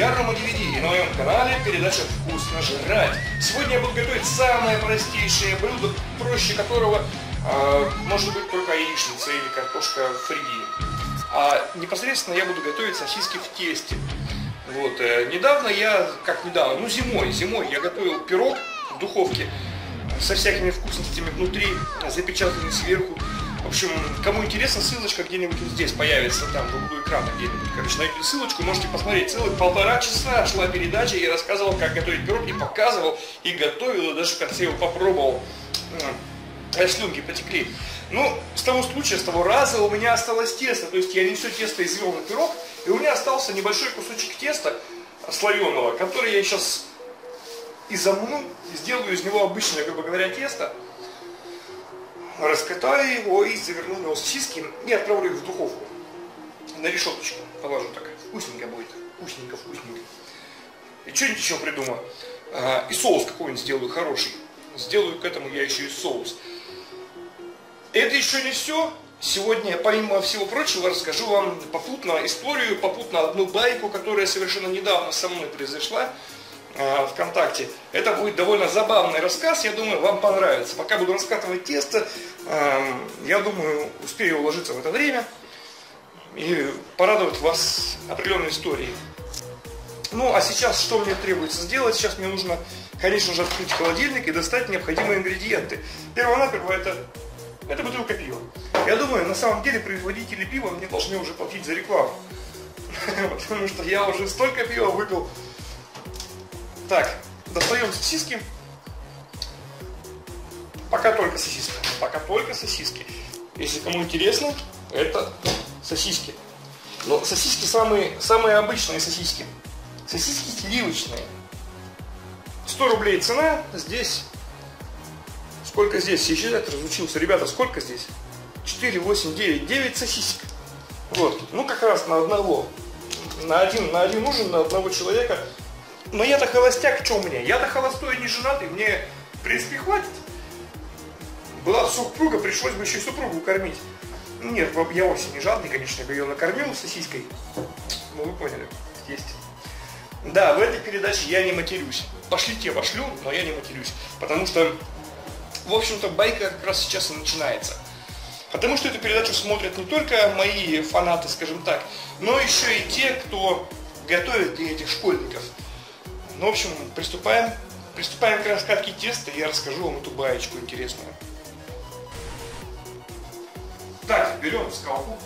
Я Рома ДВД, и на моем канале передача «Вкусно жрать». Сегодня я буду готовить самое простейшее блюдо, проще которого может быть только яичница или картошка фри. А непосредственно я буду готовить сосиски в тесте. Вот, недавно я, зимой я готовил пирог в духовке со всякими вкусностями внутри, запечатанный сверху. В общем, кому интересно, ссылочка где-нибудь вот здесь появится, там в углу экрана где-нибудь. Короче, найдите ссылочку, можете посмотреть. Целых 1,5 часа шла передача, я рассказывал, как готовить пирог, и показывал, и готовил, и даже в конце его попробовал. Слюнки потекли. Ну, с того случая, с того раза у меня осталось тесто. То есть я не все тесто извел на пирог, и у меня остался небольшой кусочек теста слоеного, который я сейчас изомну, сделаю из него обычное, грубо говоря, тесто. Раскатаю его и заверну в него сосиски и отправлю их в духовку. На решеточку положу так. Вкусненько будет. Вкусненько, вкусненько. И что-нибудь еще придумаю. И соус какой-нибудь сделаю хороший. Сделаю к этому я еще и соус. Это еще не все. Сегодня, помимо всего прочего, расскажу вам попутно историю, попутно одну байку, которая совершенно недавно со мной произошла ВКонтакте. Это будет довольно забавный рассказ, я думаю, вам понравится. Пока буду раскатывать тесто, я думаю, успею уложиться в это время и порадовать вас определенной историей. Ну, а сейчас что мне требуется сделать? Сейчас мне нужно, конечно же, открыть холодильник и достать необходимые ингредиенты. Первонаперво это бутылка пива. Я думаю, на самом деле производители пива мне должны уже платить за рекламу. Потому что я уже столько пива выпил. Так, достаем сосиски. Пока только сосиски. Пока только сосиски. Если кому интересно, это сосиски. Но сосиски самые обычные сосиски. Сосиски сливочные. 100 рублей цена. Здесь... Сколько здесь? Я сейчас разучился. Ребята, сколько здесь? 4, 8, 9. 9 сосисок. Вот. Ну, как раз на одного. На один ужин, на одного человека. Но я-то холостяк, что мне? Я-то холостой, не женатый, мне, в принципе, хватит. Была супруга, пришлось бы еще и супругу кормить. Нет, я вовсе не жадный, конечно, я ее накормил сосиской. Ну, вы поняли, есть. Да, в этой передаче я не матерюсь. Пошлите, я пошлю, но я не матерюсь. Потому что, в общем-то, байка как раз сейчас и начинается. Потому что эту передачу смотрят не только мои фанаты, скажем так, но еще и те, кто готовит для этих школьников. Ну, в общем, приступаем к раскатке теста, и я расскажу вам эту баечку интересную. Так, берем скалку,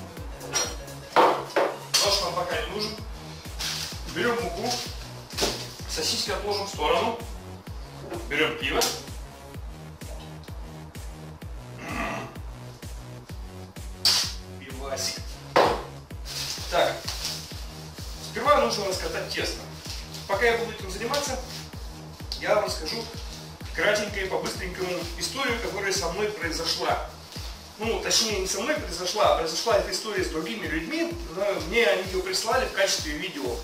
нож нам пока не нужен. Берем муку, сосиски отложим в сторону, берем пиво. Пивасик. Так, сперва нужно раскатать тесто. Пока я буду этим заниматься, я вам расскажу кратенько и по-быстренькому историю, которая со мной произошла. Ну, точнее, не со мной произошла, а произошла эта история с другими людьми. Мне они ее прислали в качестве видео.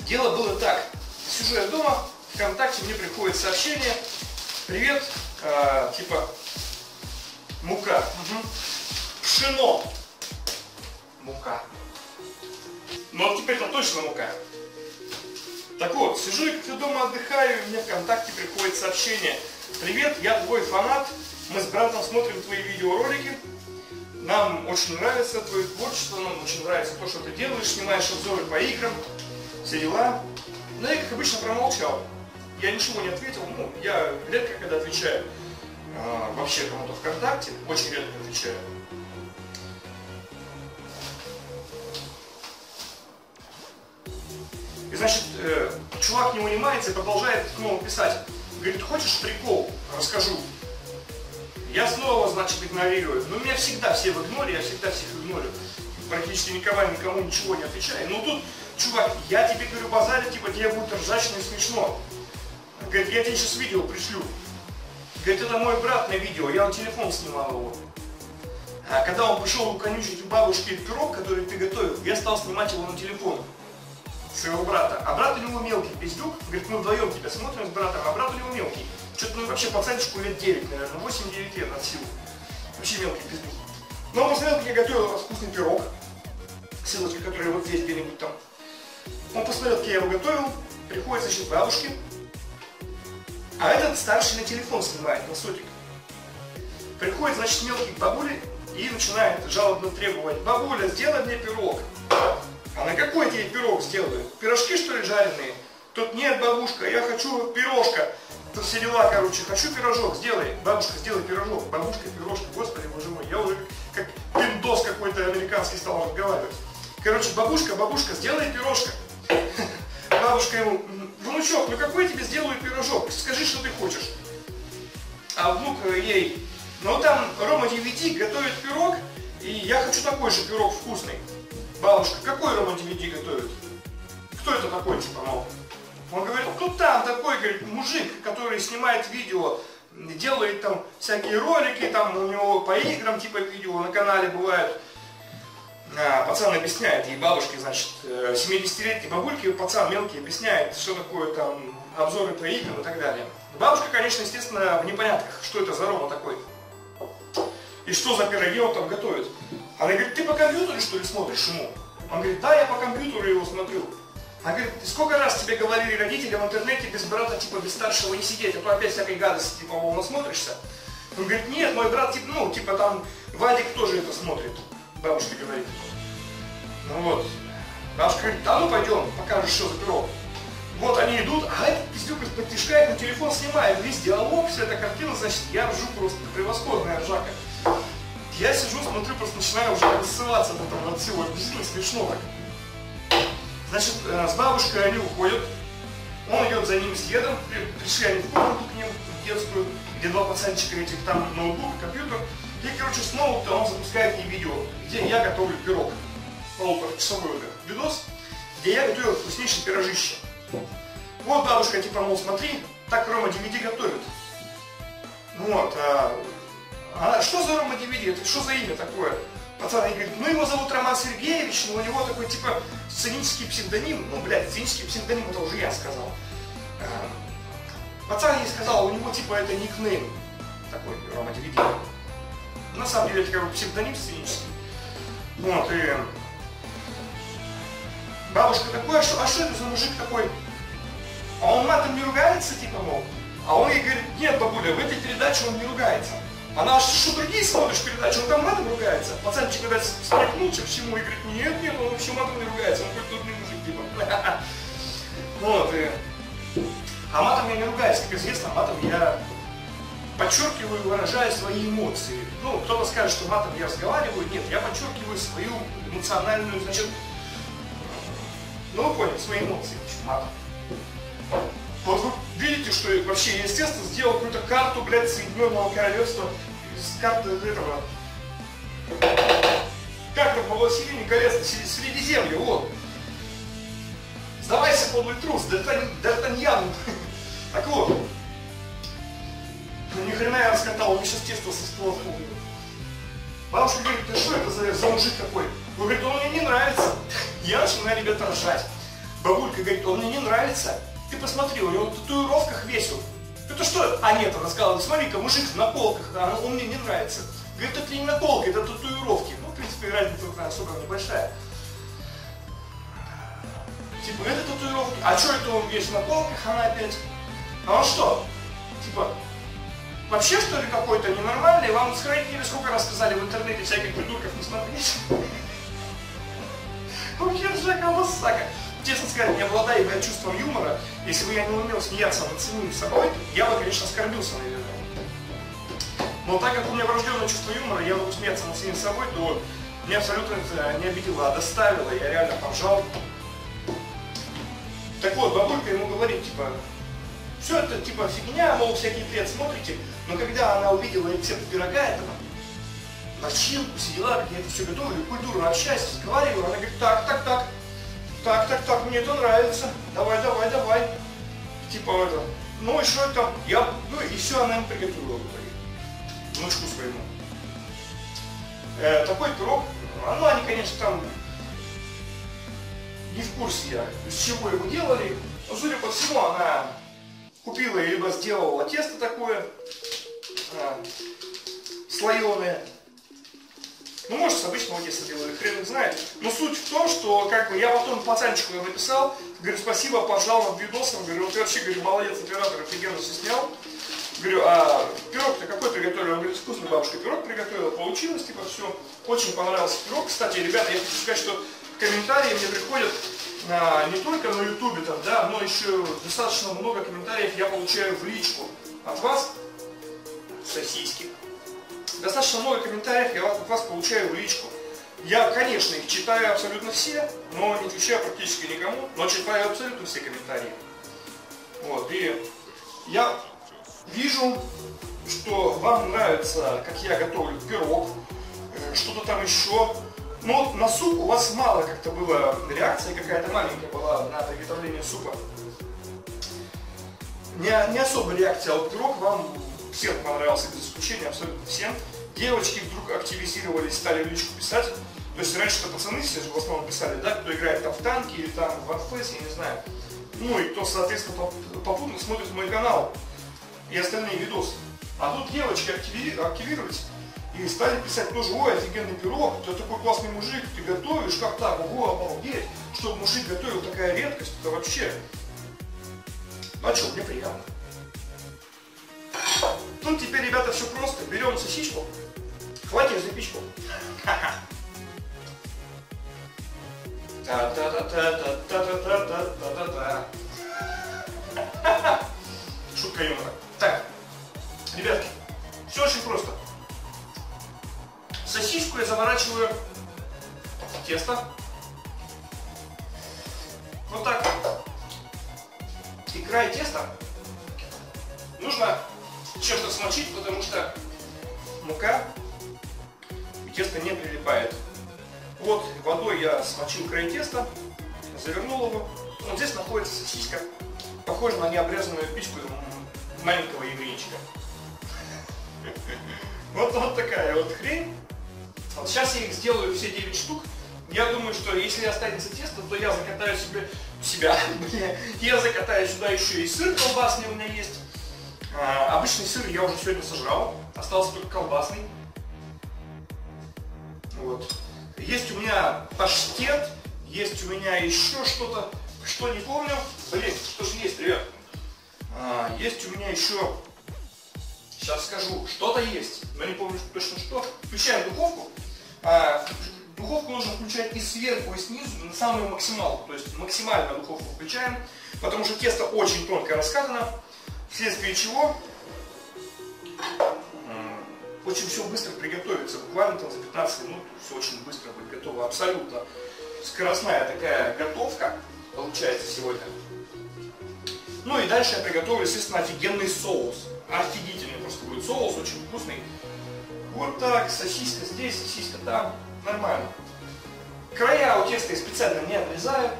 Дело было так. Сижу я дома, ВКонтакте мне приходит сообщение. Привет, типа, мука. Угу. Пшено. Мука. Ну, а теперь-то точно мука. Так вот, сижу я как-то дома отдыхаю, и мне ВКонтакте приходит сообщение. Привет, я твой фанат, мы с братом смотрим твои видеоролики, нам очень нравится твое творчество, нам очень нравится то, что ты делаешь, снимаешь обзоры по играм, все дела. Но я, как обычно, промолчал. Я ничего не ответил, ну, я редко когда отвечаю вообще кому-то ВКонтакте, очень редко отвечаю. И значит, чувак не унимается и продолжает снова писать. Говорит, хочешь прикол? Расскажу. Я снова, значит, игнорирую. Но меня всегда все в игноре, я всегда всех игнорю. Практически никому ничего не отвечаю. Но тут, чувак, я тебе говорю, базарь, типа, тебе будет ржачно и смешно. Говорит, я тебе сейчас видео пришлю. Говорит, это мой брат на видео, я на телефон снимал его. А когда он пришел уконючить у бабушки пирог, который ты готовил, я стал снимать его на телефон. Своего брата. А брат у него мелкий пиздюк. Говорит, мы вдвоем тебя смотрим с братом, а брат у него мелкий. Что-то, ну, вообще пацанчику лет 9, наверное, 8-9 лет от силы. Вообще мелкий пиздюк. Но он посмотрел, как я готовил вкусный пирог. Ссылочка, которая вот здесь где-нибудь там. Он посмотрел, как я его готовил, приходит, значит, бабушке. А этот старший на телефон снимает, на сотик. Приходит, значит, мелкий к бабуле и начинает жалобно требовать: бабуля, сделай мне пирог. Она: какой тебе пирог сделаю? Пирожки, что ли, жареные? Тут нет, бабушка, я хочу пирожка. Тут все дела, короче, хочу пирожок, сделай. Бабушка, сделай пирожок. Бабушка, пирожка, господи, боже мой, я уже как пиндос какой-то американский стал разговаривать. Короче, бабушка, бабушка, сделай пирожка. Бабушка ему: внучок, ну какой я тебе сделаю пирожок? Скажи, что ты хочешь. А внук ей: ну там Рома ДВД готовит пирог, и я хочу такой же пирог вкусный. Бабушка: какой Рома ДВД готовит? Кто это такой, типа, мол? Он говорит: ну там такой, говорит, мужик, который снимает видео, делает там всякие ролики, там у него по играм типа видео на канале бывают. Пацан объясняет ей, бабушке, значит, 70-летней бабульке, пацан мелкий объясняет, что такое там обзоры по играм и так далее. Бабушка, конечно, естественно, в непонятках, что это за Рома такой и что за пироги он там готовит. Она говорит: ты по компьютеру, что ли, смотришь ему? Он говорит: да, я по компьютеру его смотрю. Она говорит: сколько раз тебе говорили родители в интернете без брата, типа, без старшего не сидеть, а то опять всякой гадости, типа, мол, насмотришься. Он говорит: нет, мой брат, типа, ну, типа, там, Вадик тоже это смотрит, бабушка говорит. Ну вот, бабушка говорит: да ну пойдем, покажешь, что за пирог. Вот они идут, а этот пиздюк из-под тишка на телефон снимает, весь диалог, вся эта картина, значит, я ржу просто, превосходная ржака. Я сижу, смотрю, просто начинаю уже рассылаться от этого, от всего, действительно смешно так. Значит, с бабушкой они уходят, он идет за ним с дедом, пришли они в комнату к ним, в детскую, где два пацанчика этих, там ноутбук, компьютер, и, короче, снова он запускает мне видео, где я готовлю пирог, полуторачасовой уже видос, где я готовил вкуснейшее пирожище. Вот бабушка, типа, мол, смотри, так Рома ДВД готовит. Вот, а что за Рома ДВД, это что за имя такое? Пацан говорит: ну его зовут Роман Сергеевич, но у него такой, типа, сценический псевдоним. Ну, блядь, сценический псевдоним это уже я сказал. Пацан ей сказал, у него, типа, это никнейм такой, Рома ДВД. На самом деле это как бы псевдоним сценический. Вот, и бабушка такой: а что это за мужик такой? А он матом не ругается, типа, мол? А он ей говорит: нет, бабуля, в этой передаче он не ругается. Она: что другие смотришь передачу, он там матом ругается. Пацанчик, когда встряхнулся к чему, и говорит: нет, нет, он вообще матом не ругается, он хоть трудный мужик, типа. Вот, а матом я не ругаюсь, как известно, матом я подчеркиваю, выражаю свои эмоции. Ну, кто-то скажет, что матом я разговариваю, нет, я подчеркиваю свою эмоциональную, значит, ну, вы поняли, свои эмоции, значит, матом. Вот вы видите, что вообще, естественно, сделал какую-то карту, блядь, Соединенного Королевства из карты этого. Как-то по Властелине колец Средиземья, вот. Сдавайся, подлый трус, Д'Артаньян. Так вот. Ну, ни хрена я раскатал, он сейчас тесто со стола вспомнил. Бабушка говорит: да что это за мужик такой? Он говорит: он мне не нравится. Я начинаю, ребята, ржать. Бабулька говорит: он мне не нравится. Ты посмотри, у него в татуировках весил. Это что? А нет, она сказала: смотри-ка, мужик на полках, он мне не нравится. Говорит: это не на полке, это татуировки. Ну, в принципе, разница особо небольшая. Типа, это татуировки. А что это он весил на полках, она опять? А он что? Типа, вообще, что ли, какой-то ненормальный? Вам сохранители сколько раз сказали в интернете всяких придурков не смотреть? Вообще, ржака, массака. Честно сказать, не обладая чувством юмора, если бы я не умел смеяться над самим собой, я бы, конечно, оскорбился, наверное. Но так как у меня врожденное чувство юмора, я могу смеяться над самим собой, то меня абсолютно это не обидело, а доставило, я реально поржал. Так вот, бабулька ему говорит, типа, все это, типа, фигня, мол, всякий бред смотрите, но когда она увидела рецепт пирога этого, начинку, все дела, где это все готовлю, культурно общаюсь, разговариваю, она говорит: так, мне это нравится, давай. Типа это, ну и что это, ну и все, она им приготовила в итоге, внучку своему. Такой пирог, ну они, конечно, там не в курсе я, из чего его делали, но судя по всему, она купила либо сделала тесто такое, слоеное, Ну, может, с обычного теста делали, хрен их знает. Но суть в том, что как бы я потом пацанчику я написал, говорю, спасибо, поржал над видосом, говорю, вот ты вообще, говорю, молодец, оператор, офигенно все снял. Говорю, а пирог-то какой приготовил? Он говорит, вкусный бабушка пирог приготовила, получилось, типа, все. Очень понравился пирог. Кстати, ребята, я хочу сказать, что комментарии мне приходят не только на ютубе, там, да, но еще достаточно много комментариев я получаю в личку от вас, сосиски. Достаточно много комментариев я от вас получаю в личку. Я, конечно, их читаю абсолютно все, но не отвечаю практически никому, но читаю абсолютно все комментарии. Вот, и я вижу, что вам нравится, как я готовлю пирог, что-то там еще. Но вот на суп у вас мало как-то было, реакция какая-то маленькая была на приготовление супа. Не особо реакция, а вот пирог вам всем понравился, без исключения, абсолютно всем. Девочки вдруг активизировались, стали в личку писать. То есть раньше-то пацаны все же в основном писали, да, кто играет там в танки или там в Warface, я не знаю. Ну и кто, соответственно, попутно смотрит мой канал и остальные видосы. А тут девочки активировались. И стали писать тоже, ой, офигенный пирог, ты такой классный мужик, ты готовишь, как так, ого, обалдеть, чтобы мужик готовил, такая редкость, это вообще. Ну а что, мне приятно. Ну теперь, ребята, все просто, берем сосиску, хватит за печку. Шутка юмора. Так, ребятки, все очень просто. Сосиску я заворачиваю в тесто, вот так, и край теста нужно чем-то смочить, потому что мука и тесто не прилипает. Вот водой я смочил край теста, завернул его, вот здесь находится сосиска, похожа на необрезанную письку маленького еврейчика. Вот такая вот хрень. Вот сейчас я их сделаю все 9 штук. Я думаю, что если останется тесто, то я закатаю себе... Я закатаю сюда еще и сыр колбасный у меня есть. Обычный сыр я уже сегодня сожрал. Остался только колбасный. Вот. Есть у меня паштет. Есть у меня еще что-то, что не помню. Блин, что же есть, ребят? Есть у меня еще... Сейчас скажу, что-то есть, но не помню точно что. Включаем духовку. Духовку нужно включать и сверху, и снизу, на самую максималку. То есть максимально духовку включаем, потому что тесто очень тонко раскатано, вследствие чего очень все быстро приготовится. Буквально там за 15 минут все очень быстро будет готово. Абсолютно скоростная такая готовка получается сегодня. Ну и дальше я приготовлю, естественно, офигенный соус. Офигительный просто будет соус, очень вкусный. Вот так, сосиска здесь, сосиска там, нормально. Края у теста я специально не обрезаю,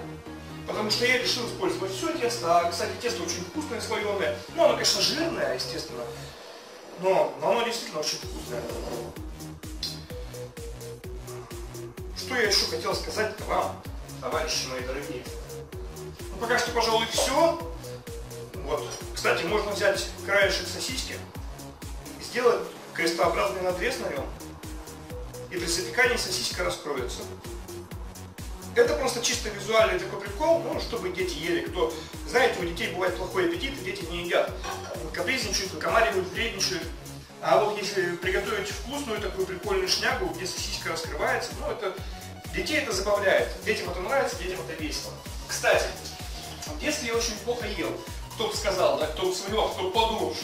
потому что я решил использовать все тесто. А, кстати, тесто очень вкусное, слоеное. Ну, оно, конечно, жирное, естественно, но оно действительно очень вкусное. Что я еще хотел сказать вам, товарищи мои дорогие? Ну, пока что, пожалуй, все. Вот. Кстати, можно взять краешек сосиски, сделать крестообразный надрез на нем, и при запекании сосиска раскроется. Это просто чисто визуальный такой прикол, ну, чтобы дети ели. Кто, знаете, у детей бывает плохой аппетит, и дети не едят. Капризничают, выкомаривают, вредничают. А вот если приготовить вкусную такую прикольную шнягу, где сосиска раскрывается, ну, это детей это забавляет. Детям это нравится, детям это весело. Кстати, в детстве я очень плохо ел. Кто-то сказал, да, кто-то сомневался, кто-то подумал,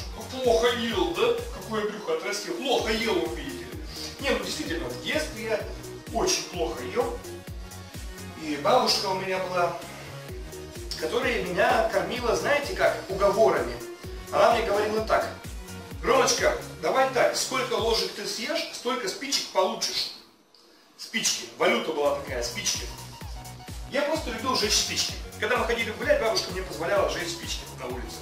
плохо ел, да, какое брюхо отрастил, плохо ел, вы видели. Не, ну действительно, в детстве я очень плохо ел, и бабушка у меня была, которая меня кормила, знаете как, уговорами. Она мне говорила так: Ромочка, давай так, сколько ложек ты съешь, столько спичек получишь. Спички, валюта была такая, спички. Я просто любил жечь спички. Когда мы ходили гулять, бабушка мне позволяла жечь спички на улице.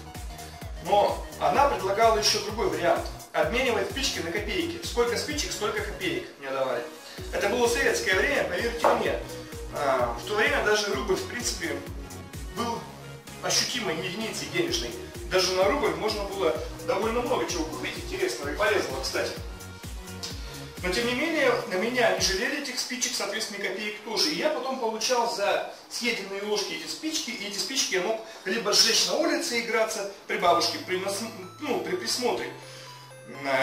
Но она предлагала еще другой вариант. Обменивать спички на копейки. Сколько спичек, столько копеек мне давали. Это было советское время, поверьте мне. В то время даже рубль, в принципе, был ощутимой единицей денежной. Даже на рубль можно было довольно много чего купить интересного и полезного, кстати. Но тем не менее, на меня не жалели этих спичек, соответственно, и копеек тоже. И я потом получал за съеденные ложки эти спички, и эти спички я мог либо сжечь на улице и играться при бабушке, при присмотре,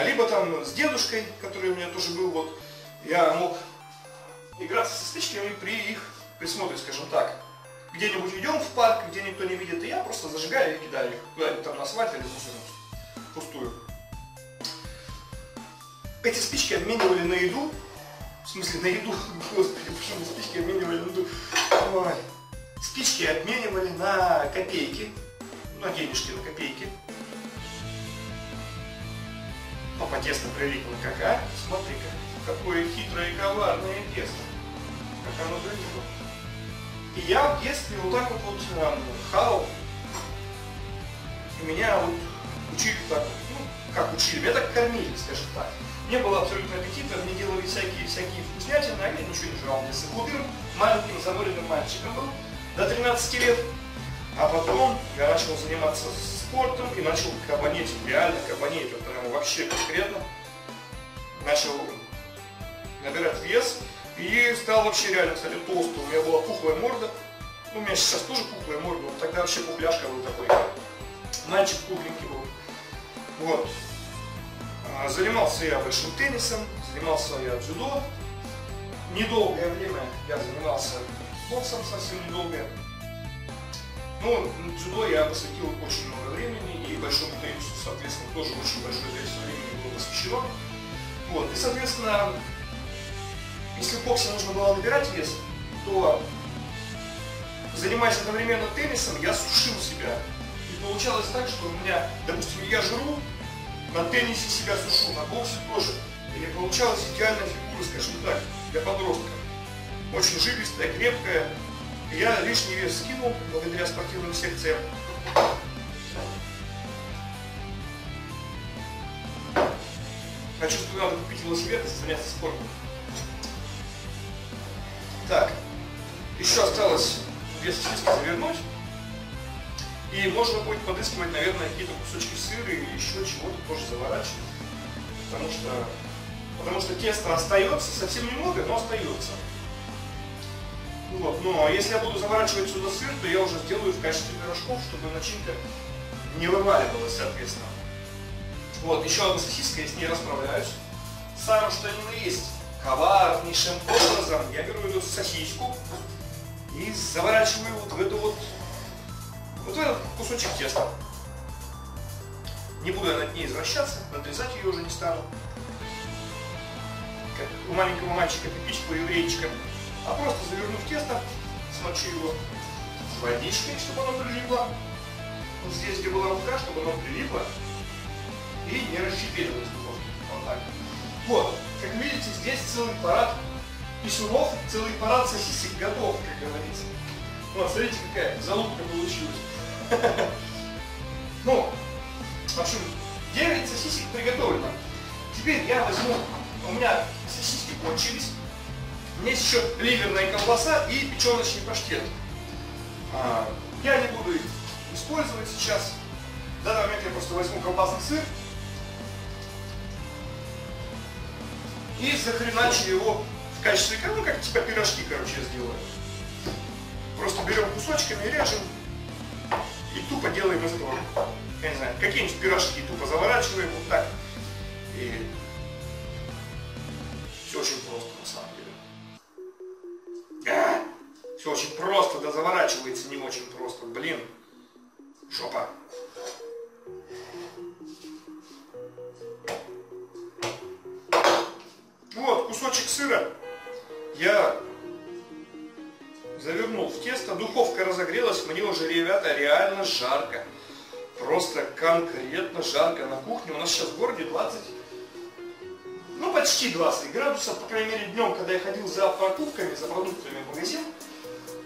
либо там с дедушкой, который у меня тоже был, вот, я мог играться со спичками при их присмотре, скажем так. Где-нибудь идем в парк, где никто не видит, и я просто зажигаю и кидаю их куда-нибудь там на асфальт или в пустую. Эти спички обменивали на еду, в смысле на еду, господи, почему спички обменивали на еду? Ой. Спички обменивали на копейки, на денежки, на копейки. Папа тесто прилипло, как, а? Смотри-ка, какое хитрое и коварное тесто, как оно прилипло. И я в детстве вот так вот, хавал, и меня вот учили так, ну как учили, меня так кормили, скажем так. Не было абсолютно аппетита, мне делали всякие вкуснятины, а я ничего не жрал. Я худым, маленьким, заморенным мальчиком был до 13 лет. А потом я начал заниматься спортом и начал кабанеть, реально кабанеть, вот прям вообще конкретно. Начал набирать вес и стал вообще реально, кстати, толстым. У меня была пухлая морда, ну, у меня сейчас тоже пухлая морда, но тогда вообще пухляшка был такой. Мальчик пухленький был. Вот. Занимался я большим теннисом, занимался я дзюдо. Недолгое время я занимался боксом, совсем недолгое. Но дзюдо я посвятил очень много времени, и большому теннису, соответственно, тоже очень большое количество времени было посвящено. Вот. И, соответственно, если в боксе нужно было набирать вес, то, занимаясь одновременно теннисом, я сушил себя. И получалось так, что у меня, допустим, я жру, на теннисе себя сушу, на боксе тоже. И получалась идеальная фигура, скажем так, для подростка. Очень жилистая, крепкая. Я лишний вес скинул благодаря спортивным секциям. А чувствую, надо купить велосипед и заняться спортом. Так, еще осталось две сосиски завернуть. И можно будет подыскивать, наверное, какие-то кусочки сыра или еще чего-то тоже заворачивать. Потому что тесто остается совсем немного, но остается. Вот. Но если я буду заворачивать сюда сыр, то я уже сделаю в качестве пирожков, чтобы начинка не вываливалась, соответственно. Вот, еще одна сосиска, я с ней расправляюсь. Самое что ни на есть, коварнейшим образом я беру эту сосиску и заворачиваю вот в эту вот этот кусочек теста. Не буду я над ней извращаться, надрезать ее уже не стану. Как у маленького мальчика пипичку еврейчика. А просто заверну в тесто, смочу его с водичкой, чтобы оно прилипло. Вот здесь, где была рука, чтобы оно прилипло и не расщепилось. Вот так. Вот, как видите, здесь целый парад писюнов, целый парад сосисек готов, как говорится. Вот, смотрите, какая залупка получилась. Ну, в общем, 9 сосисек приготовлено. Теперь я возьму, у меня сосиски кончились. Есть еще ливерная колбаса и печеночный паштет. Я не буду их использовать сейчас. В данный момент я просто возьму колбасный сыр и захреначу его в качестве, ну, как типа пирожки, короче, я сделаю. Просто берем кусочками, режем и тупо делаем из этого, я не знаю, какие-нибудь пирожки, тупо заворачиваем вот так. И все очень просто, на самом деле. Все очень просто, да заворачивается не очень просто, блин, жопа. Вот, кусочек сыра я завернул в тесто, духовка разогрелась, мне уже, ребята, реально жарко. Просто конкретно жарко на кухне. У нас сейчас в городе 20, ну почти 20 градусов, по крайней мере днем, когда я ходил за продуктами в магазин.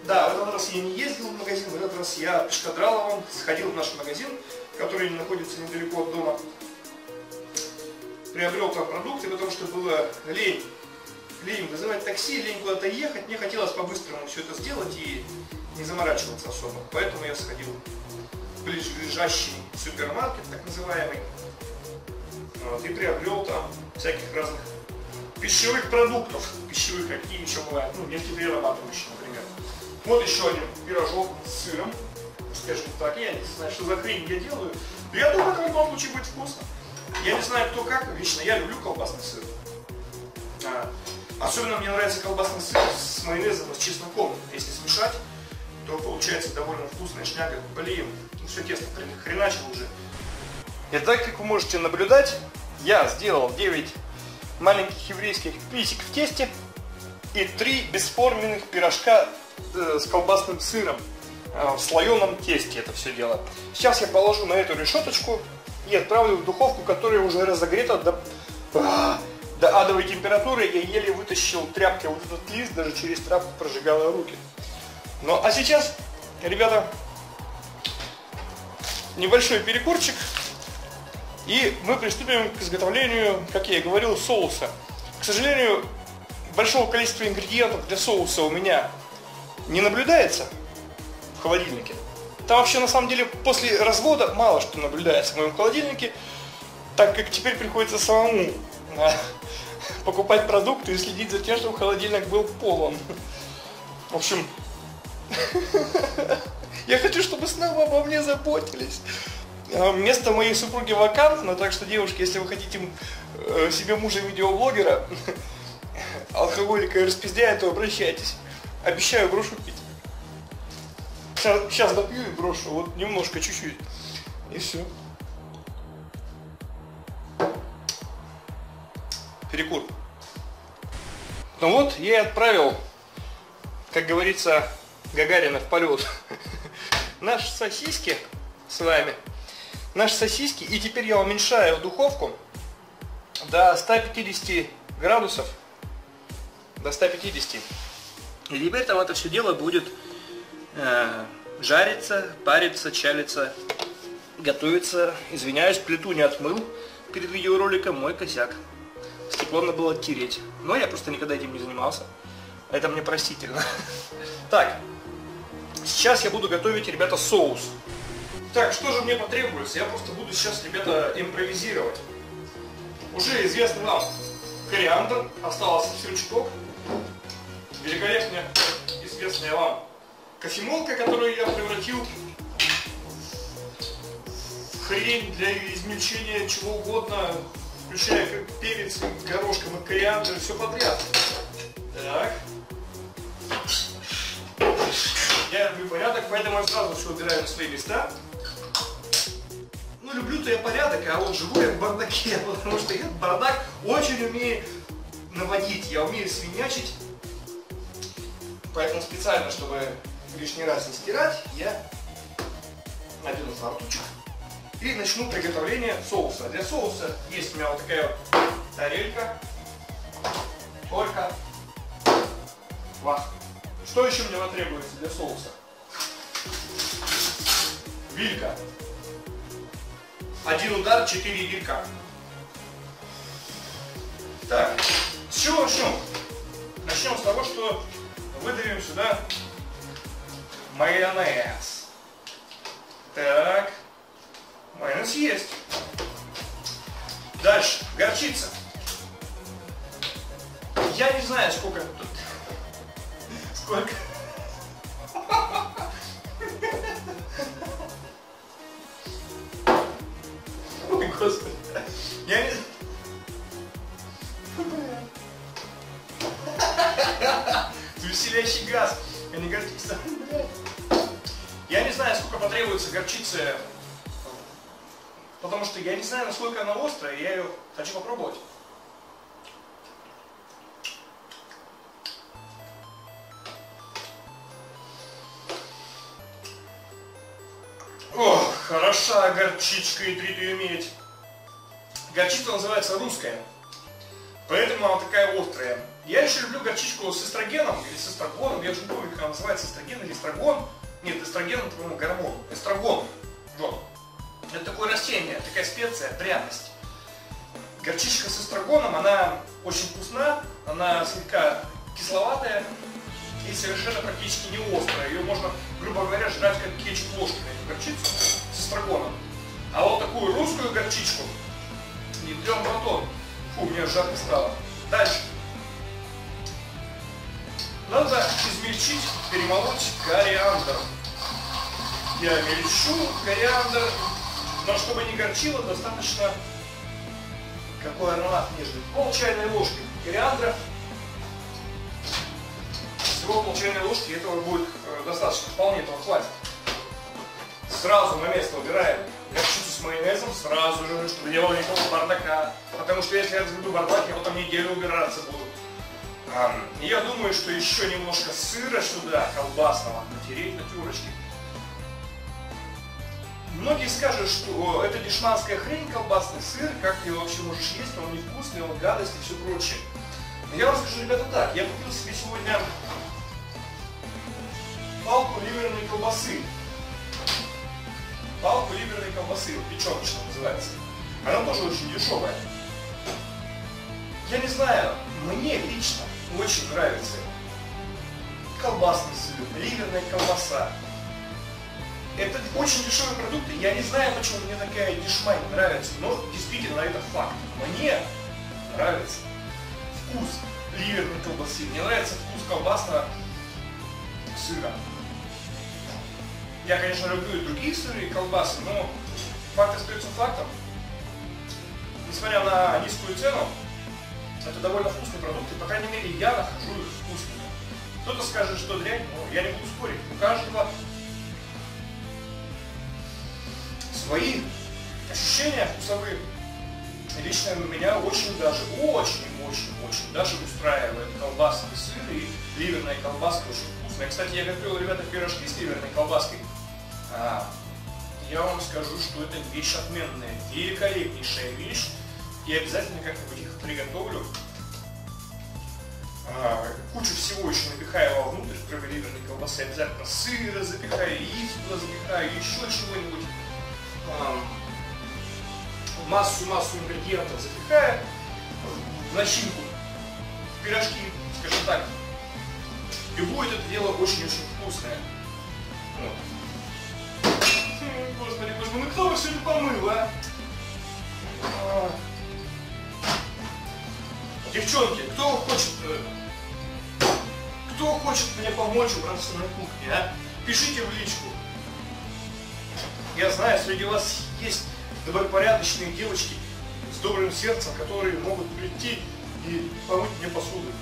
Да, в этот раз я не ездил в магазин, в этот раз я пешкодраловым сходил в наш магазин, который находится недалеко от дома. Приобрел там продукты, потому что было лень вызывать такси, лень куда-то ехать. Мне хотелось по-быстрому все это сделать и не заморачиваться особо. Поэтому я сходил в ближайший супермаркет, так называемый, вот, и приобрел там всяких разных пищевых продуктов, пищевых какие еще бывают, ну, нефтеперерабатывающие, например. Вот еще один пирожок с сыром. Скажите так, я не знаю, что за хрень я делаю. Но я думаю, это в любом случае будет вкусно. Я не знаю, кто как, лично я люблю колбасный сыр. Особенно мне нравится колбасный сыр с майонезом и с чесноком. Если смешать, то получается довольно вкусная шняга. Блин, ну все тесто хреначило уже. Итак, как вы можете наблюдать, я сделал 9 маленьких еврейских писек в тесте и 3 бесформенных пирожка с колбасным сыром в слоеном тесте. Это все дело сейчас я положу на эту решеточку и отправлю в духовку, которая уже разогрета до адовой температуры. Я еле вытащил тряпкой вот этот лист, даже через тряпку прожигала руки. Ну а сейчас, ребята, небольшой перекурчик, и мы приступим к изготовлению, как я и говорил, соуса. К сожалению, большого количества ингредиентов для соуса у меня не наблюдается в холодильнике. Там вообще на самом деле после развода мало что наблюдается в моем холодильнике, так как теперь приходится самому покупать продукты и следить за тем, чтобы холодильник был полон. В общем, я хочу, чтобы снова обо мне заботились. Место моей супруги вакантно, так что, девушки, если вы хотите себе мужа видеоблогера, алкоголика и распиздяя, то обращайтесь. Обещаю, брошу пить. Сейчас допью и брошу, вот немножко, чуть-чуть, и все. Перекур. Ну вот, я и отправил, как говорится, Гагарина в полет. Наши сосиски с вами. Наши сосиски, и теперь я уменьшаю духовку до 150 градусов. До 150. И теперь там это все дело будет жариться, париться, чалиться, готовиться. Извиняюсь, плиту не отмыл перед видеороликом, мой косяк. Стекло надо было тереть. Но я просто никогда этим не занимался. Это мне простительно. Так, сейчас я буду готовить, ребята, соус. Так, что же мне потребуется? Я просто буду сейчас, ребята, импровизировать. Уже известный нам кориандр, остался сверчков. Великолепно известная вам кофемолка, которую я превратил в хрень для измельчения чего угодно, включая перец, горошком и кориандр, все подряд. Так. Я люблю порядок, поэтому я сразу все убираю на свои места. Ну, люблю-то я порядок, а вот живу я в бардаке, потому что я бардак очень умею наводить, я умею свинячить. Поэтому специально, чтобы лишний раз не стирать, я надену фартучек и начну приготовление соуса. Для соуса есть у меня вот такая вот тарелька, только вах. Что еще мне потребуется для соуса? Вилка. 1 удар, 4 иголька. Так, с чего начнем? Начнем с того, что выдавим сюда майонез. Так, майонез есть. Дальше, горчица. Я не знаю, сколько тут. Сколько? Ой, господи. Я не... Веселящий газ, а не горчица. Я не знаю, сколько потребуется горчицы, потому что я не знаю, насколько она острая, и я ее хочу попробовать. Ох, хороша горчичка, и три ее иметь. Горчица называется русская, поэтому она такая острая. Я еще люблю горчичку с эстрогеном или с эстрагоном. Я же не помню, как она называется, эстроген или эстрагон. Нет, эстроген, по-моему, гормон. Эстрагон. Вот. Это такое растение, такая специя, пряность. Горчичка с эстрагоном, она очень вкусна, она слегка кисловатая и совершенно практически не острая. Ее можно, грубо говоря, жрать как кетчуп ложкой, горчицу с эстрагоном. А вот такую русскую горчичку не трем ртом. Фу, мне жарко стало. Дальше. надо измельчить, перемолоть кориандр. Я мельчу кориандр, но чтобы не горчило, достаточно, какой аромат нежный, пол чайной ложки кориандра. Всего пол чайной ложки, этого будет достаточно, вполне этого хватит. Сразу на место убираем горчицу с майонезом, сразу же, чтобы не было никакого бардака. Потому что если я разведу бардак, я потом неделю убираться буду. Я думаю, что еще немножко сыра сюда, колбасного, натереть на терочке. Многие скажут, что это дешманская хрень, колбасный сыр, как ты его вообще можешь есть, он невкусный, он гадость и все прочее. Но я вам скажу, ребята, так, я купил себе сегодня палку ливерной колбасы. Палку ливерной колбасы, печеночная называется. Она тоже очень дешевая. Я не знаю, мне лично очень нравится колбасный сыр, ливерная колбаса. Это очень дешевые продукты. Я не знаю, почему мне такая дешмань нравится, но действительно это факт. Мне нравится вкус ливерной колбасы, мне нравится вкус колбасного сыра. Я, конечно, люблю и другие сыры и колбасы, но факт остается фактом. Несмотря на низкую цену, это довольно вкусные продукты, по крайней мере, я нахожу их вкусными. Кто-то скажет, что дрянь, но я не буду спорить. У каждого свои ощущения вкусовые. Лично меня очень даже, очень даже устраивает колбасный сыр и ливерная колбаска очень вкусная. Кстати, я готовил, ребята, пирожки с ливерной колбаской. Я вам скажу, что это вещь отменная, великолепнейшая вещь. Я обязательно как-нибудь их приготовлю. Кучу всего еще напихаю вовнутрь, кроме ливерной колбасы. Обязательно сыра запихаю, яиц туда запихаю, еще чего-нибудь. Массу ингредиентов запихаю в начинку, в пирожки, скажем так. И будет это дело очень-очень вкусное. Вот. Господи, ну кто бы сегодня помыл, а? Девчонки, кто хочет мне помочь убраться на кухне, а? Пишите в личку. Я знаю, среди вас есть добропорядочные девочки с добрым сердцем, которые могут прийти и помыть мне посуду.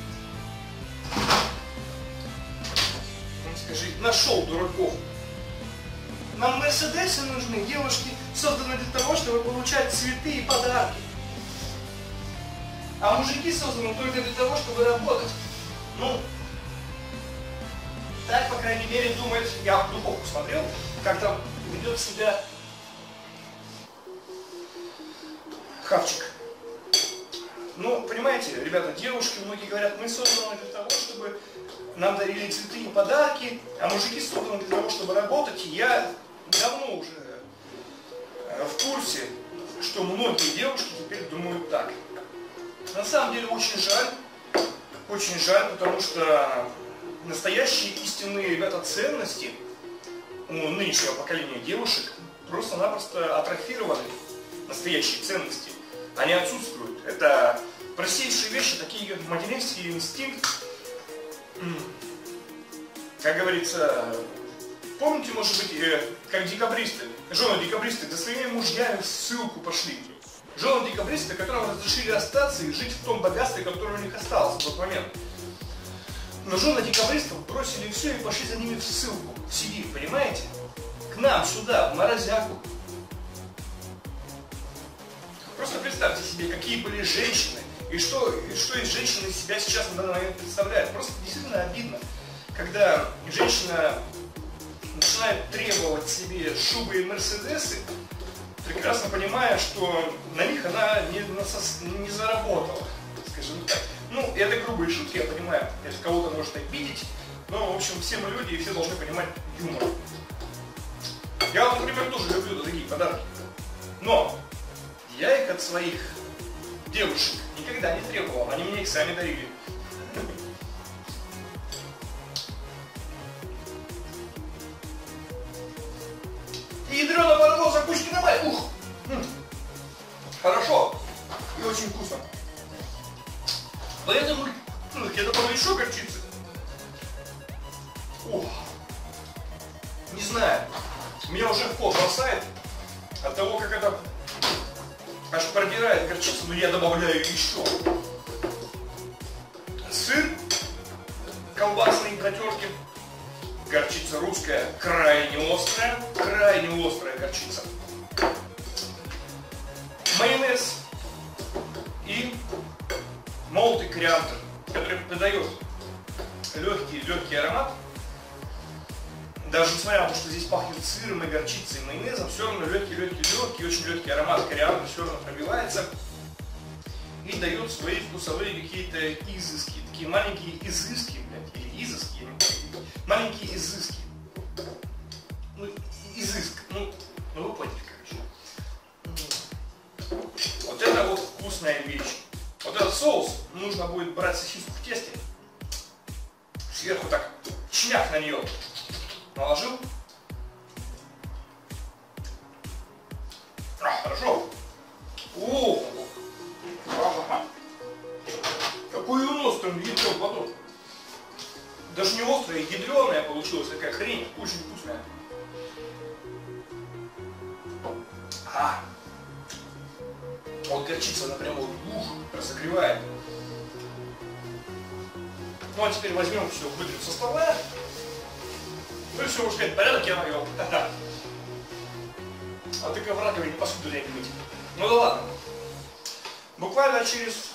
Скажи, нашел дураков. Нам мерседесы нужны, девушки созданы для того, чтобы получать цветы и подарки. А мужики созданы только для того, чтобы работать. Ну, так, по крайней мере, думает, я в духовку смотрел, как там ведет себя хавчик. Ну, понимаете, ребята, девушки, многие говорят, мы созданы для того, чтобы нам дарили цветы и подарки, а мужики созданы для того, чтобы работать. Я давно уже в курсе, что многие девушки теперь думают так. На самом деле очень жаль, потому что настоящие истинные, ребята, ценности у нынешнего поколения девушек просто-напросто атрофированы. Настоящие ценности, они отсутствуют. Это простейшие вещи, такие как материнский инстинкт. Как говорится, помните, может быть, как декабристы, жены декабристы за своими мужьями в ссылку пошли. Жены декабристы, которым разрешили остаться и жить в том богатстве, которое у них осталось в тот момент. Но жены декабристов бросили все и пошли за ними в ссылку. В Сибирь, понимаете? К нам сюда, в морозяку. Просто представьте себе, какие были женщины, и что из женщины себя сейчас на данный момент представляет. Просто действительно обидно, когда женщина начинает требовать себе шубы и мерседесы, прекрасно понимая, что на них она не заработала, скажем так. Ну, это грубые шутки, я понимаю, это кого-то может обидеть, но, в общем, все мы люди, и все должны понимать юмор. Я, например, тоже люблю такие подарки, но я их от своих девушек никогда не требовал, они мне их сами дарили. Ядрёно порвал закусочки давай, ух! Хорошо и очень вкусно. Поэтому я добавлю еще горчицы О, не знаю, меня уже в пол бросает от того, как это аж продирает горчицу, но я добавляю еще сыр, колбасные протёрки, горчица русская, крайне острая горчица, майонез и молотый кориандр, который придает легкий аромат. Даже несмотря на то, что здесь пахнет сыром и горчицей, и майонезом, все равно легкий, очень легкий аромат кориандра все равно пробивается и дает свои вкусовые какие-то изыски, такие маленькие изыски, блядь, или изыски, маленькие изыски, ну, изыск, ну вы поняли, короче. Вот это вот вкусная вещь. Вот этот соус нужно будет брать сосиску в тесте, сверху так чняк на нее наложил. Хорошо. О, какой он острый, ядрёный батон. Даже не острая, ядрёная получилась такая хрень, очень вкусная. Вот горчица, она прям вот разогревает. Ну а теперь возьмем все, вытрем со стола. Ну и все, уже сказать, порядок я навел. А ты в раковине посуду лень мыть. Ну да ладно. Буквально через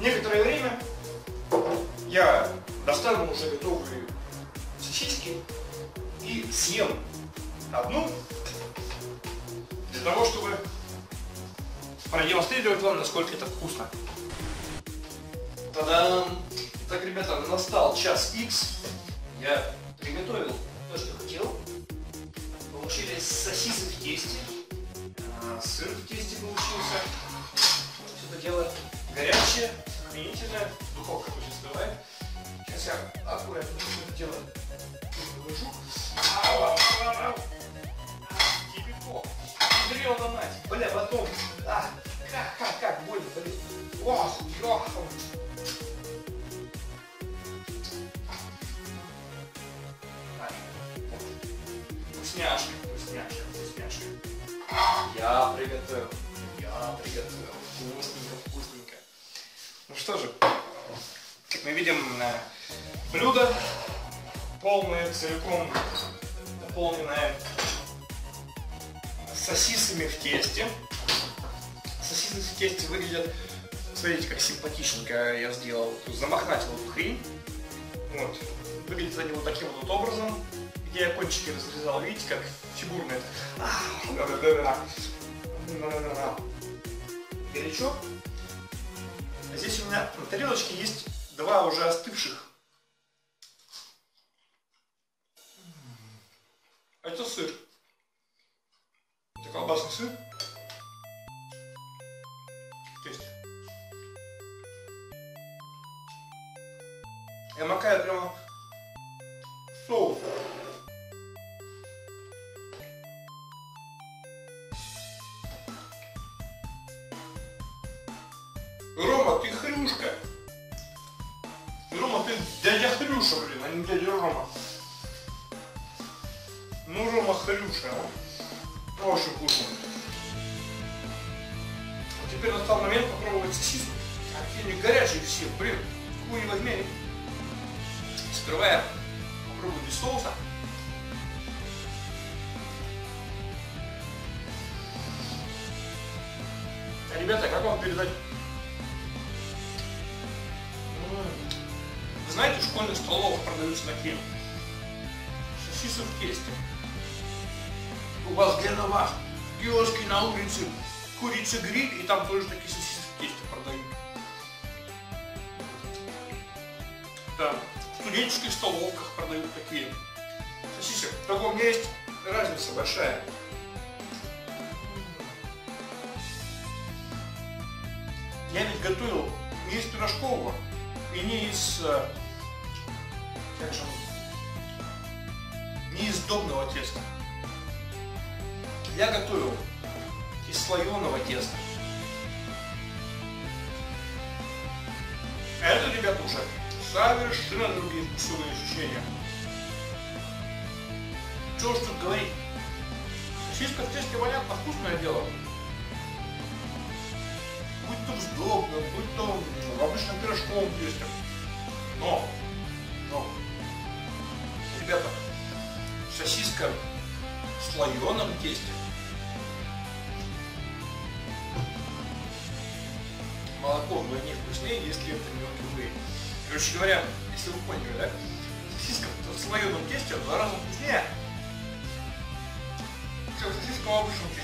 некоторое время я достану уже готовые сосиски и съем одну для того, чтобы продемонстрировать вам, насколько это вкусно. Та-дам! Так, ребята, настал час X. Я приготовил то, что хотел. Получились сосисы в тесте, сыр в тесте получился. Все это дело горячее, охренительное. Духовка очень остывает. Сейчас я аккуратно все это дело выложу. Кипяток. Ядрёна мать. Бля, потом. Как больно, блин. Ох, ёхал. Вкусняшка, вкусняшка, вкусняшка. Я приготовил. Вкусненько, вкусненько. Ну что же, как мы видим, блюдо полное, целиком наполненное сосисами в тесте. Сосисы в тесте выглядят, смотрите, как симпатичненько я сделал. Замахнатил эту хрень. Вот. Выглядят они вот таким вот образом. Я кончики разрезал, видите, как фигурно это. Горячо. А здесь у меня на тарелочке есть два уже остывших. Это сыр. Это колбасный сыр. Тесть. Я макаю прямо в соус. Рома, ты хрюшка! Рома, ты дядя хрюша, блин, а не дядя Рома. Ну, Рома хрюша. Очень вкусно. А теперь настал момент попробовать сосиску. Какие они горячие все, блин. Какую не возьми. Сперва я попробую без соуса. А, ребята, как вам передать? Знаете, в школьных столовых продаются такие сосисы в тесте. У вас где-то вас девушки на улице курица гриль, и там тоже такие сосисы в тесте продают. Да, в студенческих столовках продают такие сосисы. Только у меня есть разница большая. Я ведь готовил не из пирожкового и не из, как же, не из добного теста. Я готовил из слоеного теста. Это, ребята, уже совершенно другие вкусовые ощущения. Чего ж тут говорить? Сосиска в тесте понятно, вкусное дело. Будь то сдобно, будь то обычным пирожковым тестом. Но, ребята, сосиска в слоеном тесте. Молоко вдвойне вкуснее, если это мелкие. Короче говоря, если вы поняли, да? Сосиска в слоеном тесте в 2 раза вкуснее, чем сосиска в обычном тесте.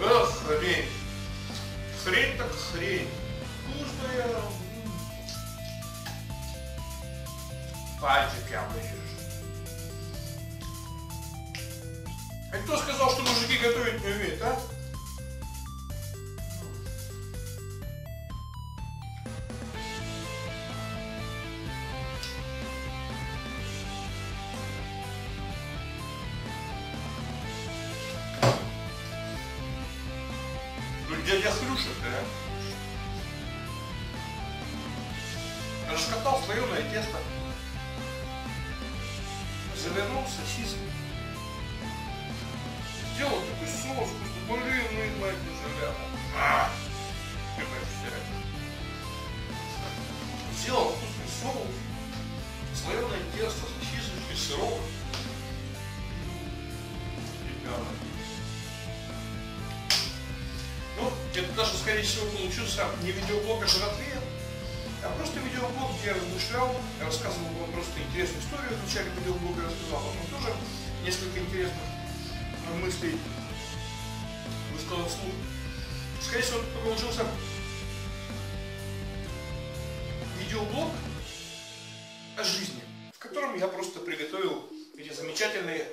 Да, хрень. Хрень так хрень. Вкусная. Пальчики оближешь. А кто сказал, что мужики готовить не умеют, а? Дядя Хрюша, да? Раскатал слоеное тесто, завернул сосиску, сделал такой соус, что блин, ну и мать нежеля. Сделал вкусный соус, слоеное тесто, сосисочный сырок. Ребята. Это даже, скорее всего, получился не видеоблог о жратве, а просто видеоблог, где я размышлял, рассказывал вам просто интересную историю. В начале видеоблога я рассказал вам тоже несколько интересных мыслей, высказал вслух. Скорее всего, получился видеоблог о жизни, в котором я просто приготовил эти замечательные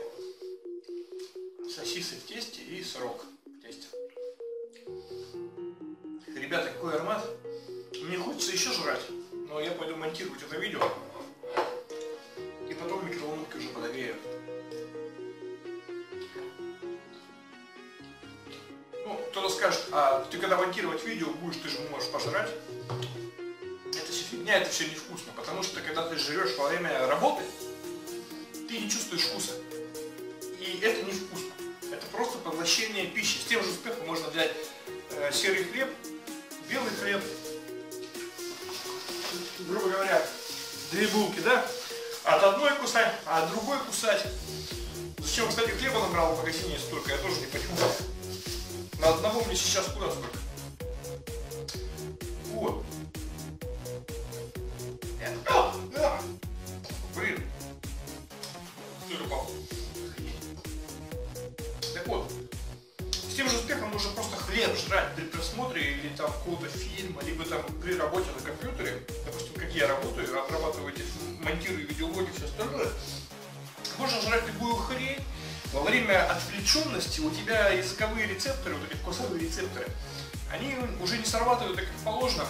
сосисы в тесте и сырок в тесте. Ребята, какой аромат. Мне хочется еще жрать, но я пойду монтировать это видео. И потом в микроволновке уже подогрею. Ну, кто-то скажет, а ты когда монтировать видео будешь, ты же можешь пожрать. Это все фигня, это все невкусно, потому что когда ты жрешь во время работы, ты не чувствуешь вкуса. И это невкусно. Это просто поглощение пищи. С тем же успехом можно взять серый хлеб, белый хлеб, грубо говоря, 2 булки, да? От одной кусать, а от другой кусать. Зачем, кстати, хлеба набрал в магазине столько, я тоже не понимаю. На одного мне сейчас куда столько. Вот. Блин. Сыр упал. Так вот. С тем же успехом нужно просто хлеб жрать при просмотре или там какого-то фильма, либо там при работе на компьютере, допустим, как я работаю, обрабатываю, монтирую видеоблоги, все остальное, можно жрать любую хрень. Во время отвлеченности у тебя языковые рецепторы, вот эти вкусовые рецепторы, они уже не срабатывают так, как положено.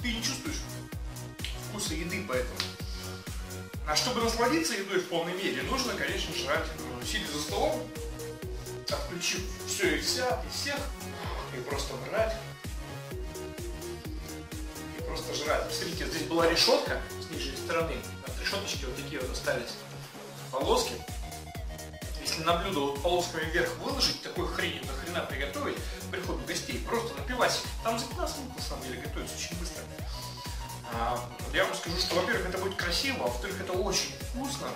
Ты не чувствуешь вкуса еды, поэтому. А чтобы насладиться едой в полной мере, нужно, конечно, жрать, сидя за столом, отключив все и вся, и всех, и просто брать, и просто жрать. Посмотрите, здесь была решетка с нижней стороны, от решеточки вот такие вот остались полоски. Если на блюдо вот полосками вверх выложить, такой хрень нахрена приготовить, приходят гостей, просто напивать. Там за 15 минут, на самом деле, готовится очень быстро. Я вам скажу, что, во-первых, это будет красиво, а во-вторых, это очень вкусно,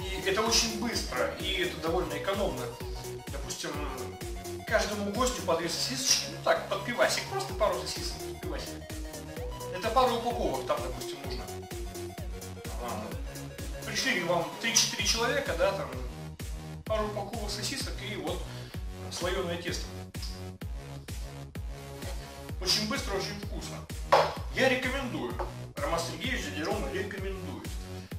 и это очень быстро, и это довольно экономно. Допустим, каждому гостю по 2 сосисочки, ну так, под пивасик, просто пару сосисок под пивасик. Это пару упаковок там, допустим, нужно. Пришли к вам 3-4 человека, да, там, пару упаковок сосисок и вот слоеное тесто. Очень быстро, очень вкусно. Я рекомендую. Роман Сергеевич, дядя Рома рекомендует.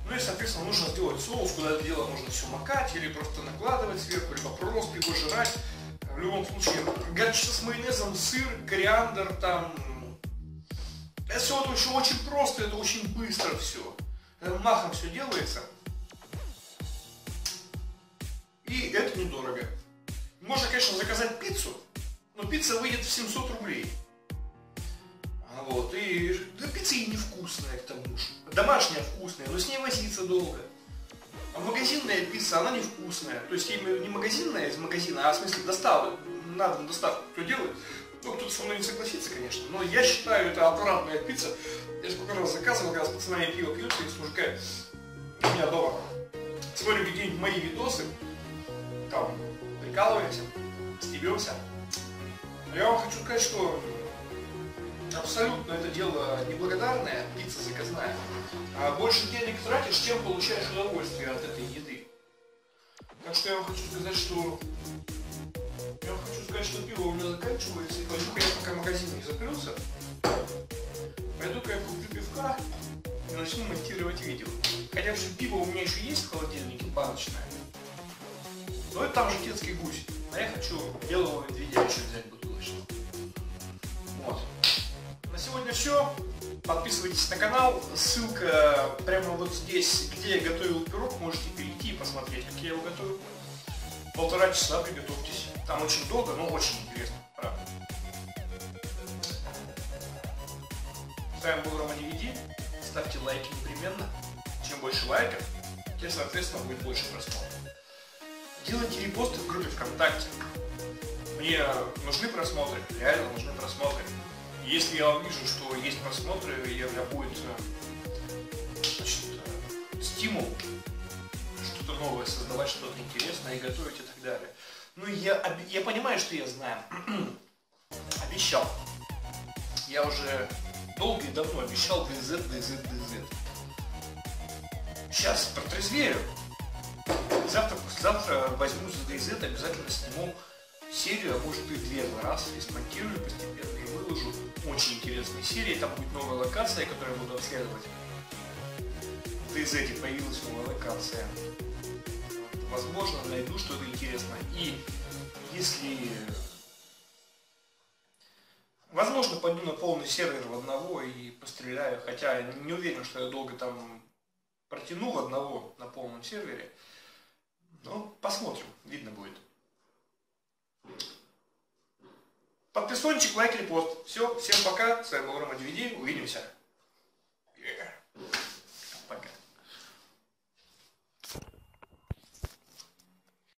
Ну и, соответственно, нужно сделать соус, куда это дело можно все макать, или просто накладывать сверху, либо просто его жрать. В любом случае, горчица с майонезом, сыр, кориандр, там... Это все очень просто, это очень быстро все. махом все делается. И это недорого. Можно, конечно, заказать пиццу, но пицца выйдет в 700 рублей. Вот, и да, пицца и невкусная, к тому же. Домашняя вкусная, но с ней возиться долго. А магазинная пицца, она невкусная. То есть не магазинная из магазина, а в смысле доставка. На дом доставку кто делает? Ну, кто-то со мной не согласится, конечно. Но я считаю, это обратная пицца. Я сколько раз заказывал, когда с пацанами пиво пьют, и с мужиками у меня дома. Смотрю какие-нибудь мои видосы, там, прикалываемся, стебемся. Но я вам хочу сказать, что абсолютно это дело неблагодарное, пицца заказная. А больше денег тратишь, чем получаешь удовольствие от этой еды. Так что я вам хочу сказать, что пиво у меня заканчивается, и пойду-ка я, пока магазин не закрылся, пойду-ка я куплю пивка и начну монтировать видео. Хотя все пиво у меня еще есть в холодильнике, баночное. Но это там же детский гусь. А я хочу белого медведя еще взять бутылочку. Вот. На сегодня все. Подписывайтесь на канал. Ссылка прямо вот здесь, где я готовил пирог. Можете перейти и посмотреть, как я его готовил. 1,5 часа, приготовьтесь. Там очень долго, но очень интересно, правда. С вами был Рома ДВД. Ставьте лайки непременно. Чем больше лайков, тем, соответственно, будет больше просмотров. Делайте репосты в группе ВКонтакте. Мне нужны просмотры, реально нужны просмотры. Если я увижу, что есть просмотры, и у меня будет, значит, стимул что-то новое создавать, что-то интересное и готовить и так далее. Ну, я понимаю, что я знаю. Обещал. Я уже долго и давно обещал ДЗ. Сейчас протрезвею. Завтра возьму за ДЗ, обязательно сниму серию, а может и две за раз, и смонтирую постепенно, и выложу очень интересные серии. Там будет новая локация, которую я буду обследовать. В ДЗ появилась новая локация. Возможно, найду что-то интересное. И если... Возможно, пойду на полный сервер в одного и постреляю. Хотя не уверен, что я долго там протяну в одного на полном сервере. Но посмотрим. Видно будет. Подписончик, лайк, репост. Все. Всем пока. С вами был Рома ДВД. Увидимся.